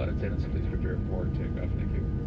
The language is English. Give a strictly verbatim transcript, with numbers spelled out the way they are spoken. flight attendants, please prepare for takeoff. Thank you.